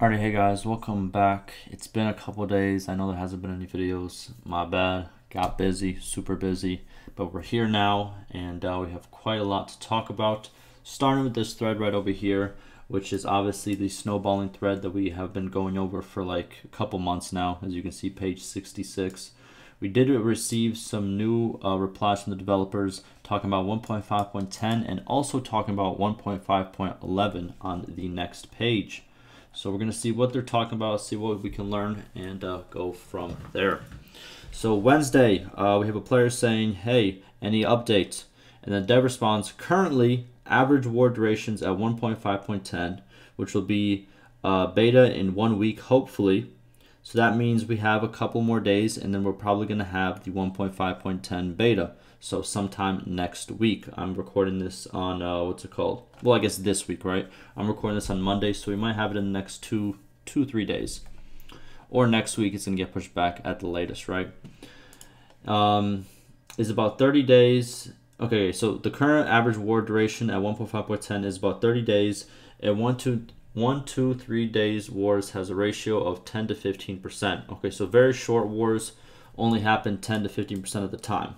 Alrighty, hey guys, welcome back. It's been a couple days. I know there hasn't been any videos. My bad. Got busy, super busy. But we're here now, and we have quite a lot to talk about. Starting with this thread right over here, which is obviously the snowballing thread that we have been going over for like a couple months now. As you can see, page 66. We did receive some new replies from the developers talking about 1.5.10 and also talking about 1.5.11 on the next page. So we're going to see what they're talking about, see what we can learn, and go from there. So Wednesday, we have a player saying, hey, any updates? And then dev responds, currently, average war duration's at 1.5.10, which will be beta in 1 week, hopefully. So that means we have a couple more days, and then we're probably going to have the 1.5.10 beta. So sometime next week. I'm recording this on, well, I guess this week, right? I'm recording this on Monday, so we might have it in the next two, 3 days. Or next week, it's going to get pushed back at the latest, right? It's about 30 days. Okay, so the current average war duration at 1.5.10 is about 30 days. And 1 to 3 days wars has a ratio of 10 to 15%. Okay, so very short wars only happen 10 to 15% of the time.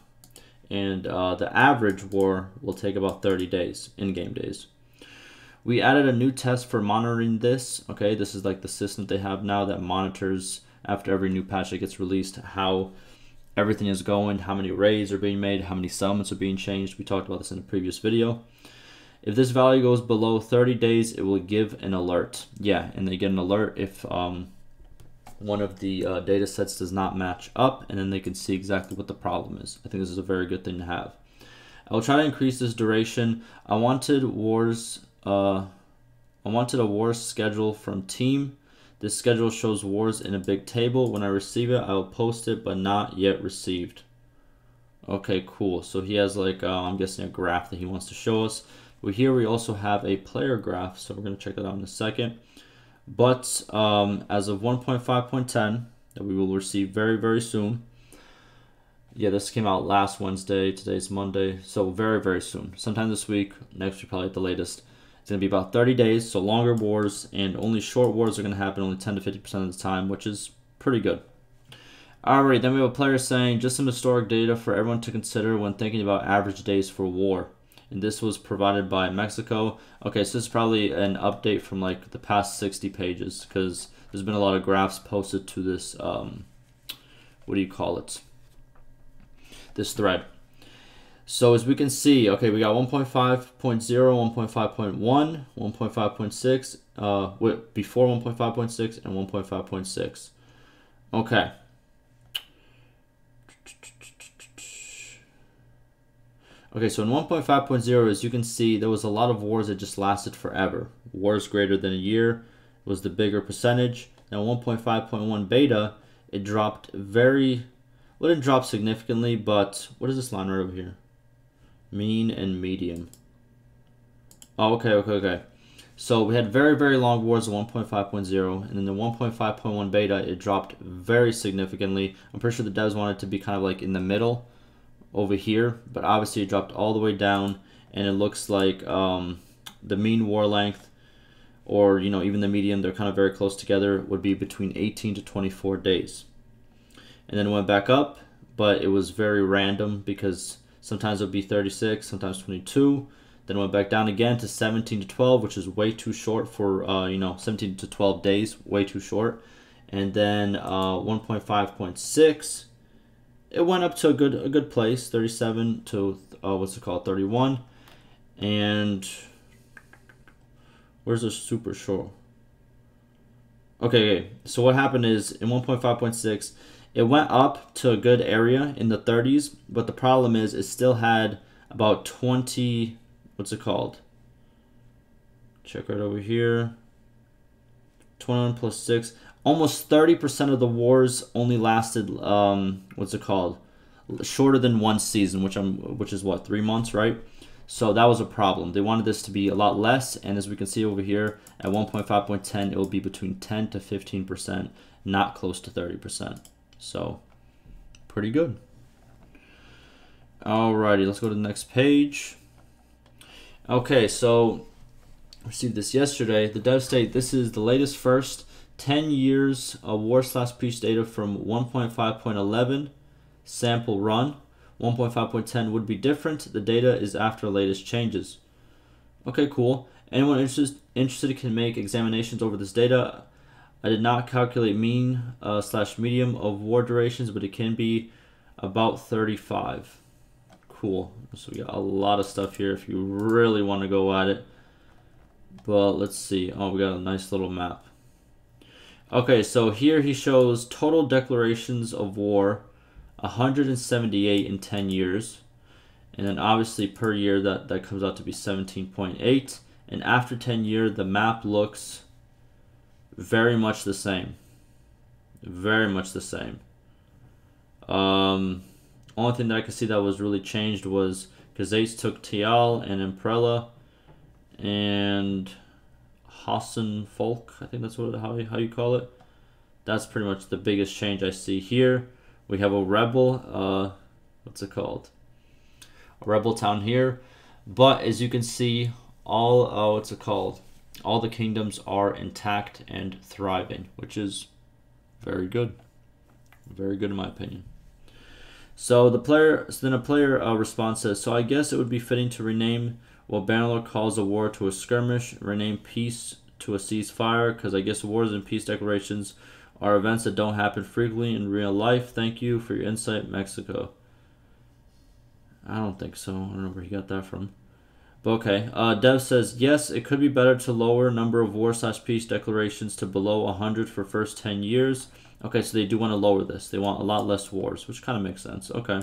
And the average war will take about 30 days, in-game days. We added a new test for monitoring this. Okay, this is like the system they have now that monitors after every new patch that gets released how everything is going, how many raids are being made, how many settlements are being changed. We talked about this in the previous video. If this value goes below 30 days, it will give an alert. Yeah, and they get an alert if one of the data sets does not match up, and then they can see exactly what the problem is. I think this is a very good thing to have. I'll try to increase this duration. I wanted a wars schedule from team. This schedule shows wars in a big table. When I receive it, I will post it, but not yet received. Okay, cool. So he has like, I'm guessing a graph that he wants to show us. Well, here we also have a player graph, so we're gonna check that out in a second. But as of 1.5.10 that we will receive very, very soon. Yeah, this came out last Wednesday, today's Monday. So very, very soon. Sometime this week, next week probably at the latest. It's going to be about 30 days, so longer wars, and only short wars are going to happen only 10 to 50% of the time, which is pretty good. Alright, then we have a player saying, just some historic data for everyone to consider when thinking about average days for war. And this was provided by Mexico. Okay, so this is probably an update from like the past 60 pages because there's been a lot of graphs posted to this, this thread. So as we can see, okay, we got 1.5.0, 1.5.1, 1.5.6, before 1.5.6 and 1.5.6. Okay. Okay, so in 1.5.0, as you can see, there was a lot of wars that just lasted forever. Wars greater than a year was the bigger percentage. Now 1.5.1 beta, it dropped very, well, it didn't drop significantly, but what is this line right over here? Mean and median. Oh, okay, okay, okay. So we had very, very long wars in 1.5.0, and then the 1.5.1 beta, it dropped very significantly. I'm pretty sure the devs wanted it to be kind of like in the middle, over here, but obviously it dropped all the way down, and it looks like the mean war length, or you know, even the median, they're kind of very close together, would be between 18 to 24 days. And then it went back up, but it was very random because sometimes it would be 36, sometimes 22, then it went back down again to 17 to 12, which is way too short for, you know, 17 to 12 days, way too short. And then 1.5.6, it went up to a good place, 37 to 31, and where's the super short? Okay, okay. So what happened is in 1.5.6, it went up to a good area in the 30s, but the problem is it still had about 20. Check right over here. 21 plus 6. Almost 30% of the wars only lasted, shorter than one season, which is what, 3 months, right? So that was a problem. They wanted this to be a lot less, and as we can see over here, at 1.5.10, it will be between 10 to 15%, not close to 30%. So, pretty good. Alrighty, let's go to the next page. Okay, so, received this yesterday. The dev state, this is the latest first. 10 years of War/Peace data from 1.5.11 sample run. 1.5.10 would be different. The data is after latest changes. Okay, cool. Anyone interested can make examinations over this data. I did not calculate mean slash medium of war durations, but it can be about 35. Cool. So we got a lot of stuff here if you really want to go at it. But let's see. Oh, we got a nice little map. Okay, so here he shows total declarations of war, 178 in 10 years. And then obviously per year that comes out to be 17.8. And after 10 years, the map looks very much the same. Very much the same. Only thing that I could see that was really changed was Gazates took Tial and Umbrella and Austin Folk. I think that's what how you call it. That's pretty much the biggest change I see here. We have a rebel. What's it called? A rebel town here. But as you can see, all the kingdoms are intact and thriving, which is very good. Very good in my opinion. So a player response says, so I guess it would be fitting to rename what Bannerlord calls a war to a skirmish, rename peace to a ceasefire, because I guess wars and peace declarations are events that don't happen frequently in real life. Thank you for your insight, Mexico. I don't think so. I don't know where he got that from. But okay, Dev says, yes, it could be better to lower number of war/peace declarations to below 100 for first 10 years. Okay, so they do want to lower this. They want a lot less wars, which kind of makes sense. Okay,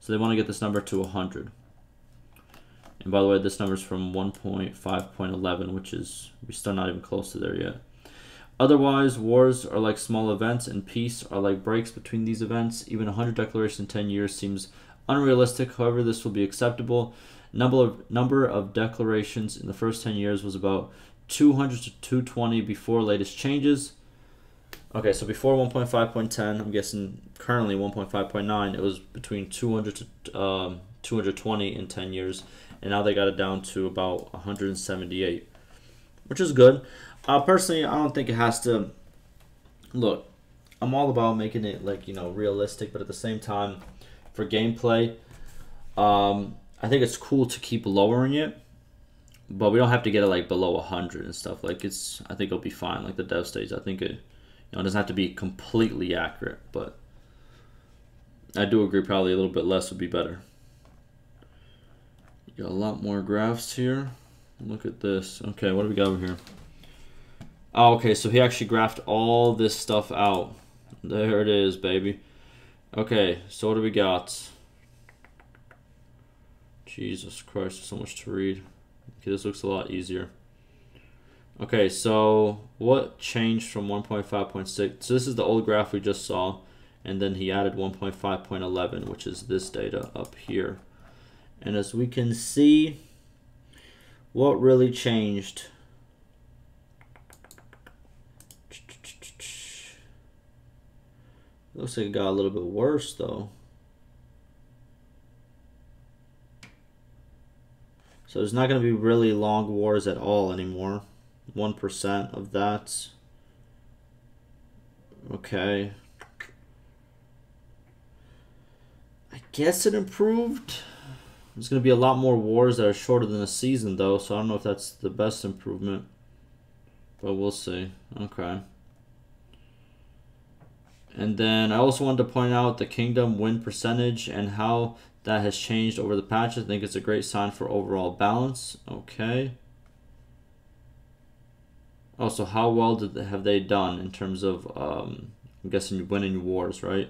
so they want to get this number to 100. And by the way, this number is from 1.5.11, which is, we're still not even close to there yet. Otherwise, wars are like small events and peace are like breaks between these events. Even 100 declarations in 10 years seems unrealistic. However, this will be acceptable. Number of declarations in the first 10 years was about 200 to 220 before latest changes. Okay, so before 1.5.10, I'm guessing currently 1.5.9, it was between 200 to 220 in 10 years, and now they got it down to about 178, which is good. Personally, I don't think it has to. Look, I'm all about making it, like, you know, realistic, but at the same time, for gameplay, I think it's cool to keep lowering it, but we don't have to get it like below 100 and stuff. Like, it's, I think it'll be fine. Like the dev stage, I think it, you know, it doesn't have to be completely accurate, but I do agree probably a little bit less would be better. You got a lot more graphs here. Look at this. Okay, what do we got over here? Oh, okay, so he actually graphed all this stuff out. There it is, baby. Okay, so what do we got? Jesus Christ, so much to read. Okay, this looks a lot easier. Okay, so what changed from 1.5.6? So this is the old graph we just saw, and then he added 1.5.11, which is this data up here. And as we can see, what really changed? Looks like it got a little bit worse, though. So there's not going to be really long wars at all anymore. 1% of that. Okay. I guess it improved. There's going to be a lot more wars that are shorter than a season, though, so I don't know if that's the best improvement. But we'll see. Okay. And then I also wanted to point out the kingdom win percentage and how that has changed over the patch. I think it's a great sign for overall balance. Okay. Also, how well have they done in terms of, I'm guessing, winning wars, right?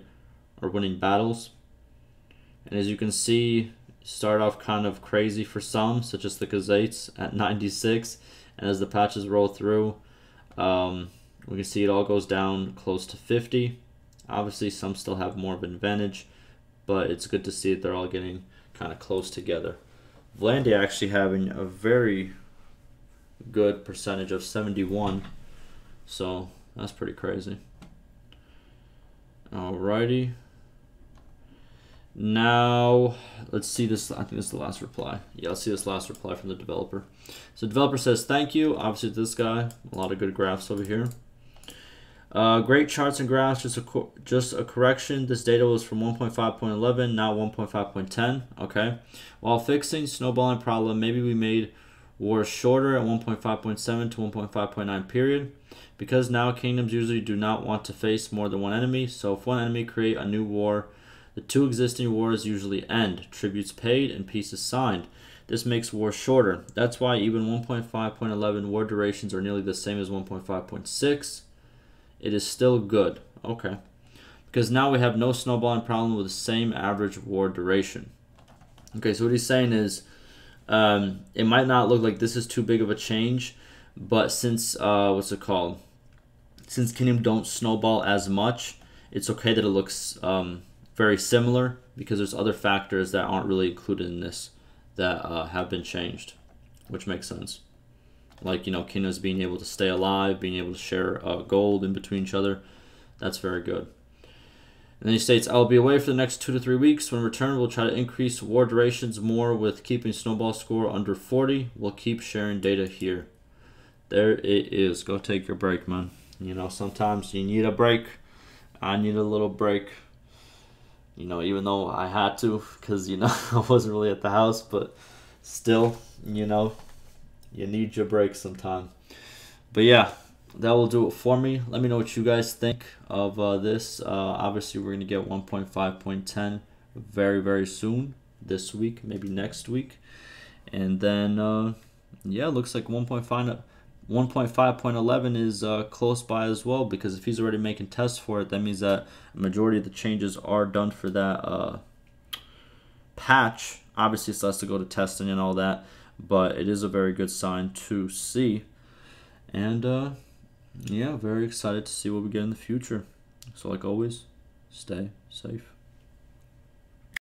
Or winning battles. And as you can see, start off kind of crazy for some, such as the Gazates at 96. And as the patches roll through, we can see it all goes down close to 50. Obviously, some still have more of an advantage, but it's good to see that they're all getting kind of close together. Vlandia actually having a very good percentage of 71, so that's pretty crazy. Alrighty. Now, let's see this. I think this is the last reply. Yeah, let's see this last reply from the developer. So the developer says, thank you. Obviously, this guy, a lot of good graphs over here. Great charts and graphs, just a correction. This data was from 1.5.11, not 1.5.10. Okay. While fixing snowballing problem, maybe we made war shorter at 1.5.7 to 1.5.9 period, because now kingdoms usually do not want to face more than one enemy. So if one enemy create a new war, the two existing wars usually end, tributes paid and peace is signed. This makes war shorter. That's why even 1.5.11 war durations are nearly the same as 1.5.6. It is still good. Okay. Because now we have no snowballing problem with the same average war duration. Okay, so what he's saying is, it might not look like this is too big of a change, but since, since kingdom don't snowball as much, it's okay that it looks very similar, because there's other factors that aren't really included in this that have been changed, which makes sense. Like, you know, kingdoms being able to stay alive, being able to share gold in between each other. That's very good. And then he states, I'll be away for the next 2 to 3 weeks. When returned, we'll try to increase war durations more with keeping snowball score under 40. We'll keep sharing data here. There it is. Go take your break, man. You know, sometimes you need a break. I need a little break. You know, even though I had to, because, you know, I wasn't really at the house, but still, you know, you need your break sometime. But yeah, that will do it for me. Let me know what you guys think of this. Obviously, we're going to get 1.5.10 very, very soon. This week, maybe next week. And then, yeah, it looks like 1.5.11 is close by as well, because if he's already making tests for it, that means that a majority of the changes are done for that patch. Obviously, it's less to go to testing and all that, but it is a very good sign to see. And, yeah, very excited to see what we get in the future. So, like always, stay safe.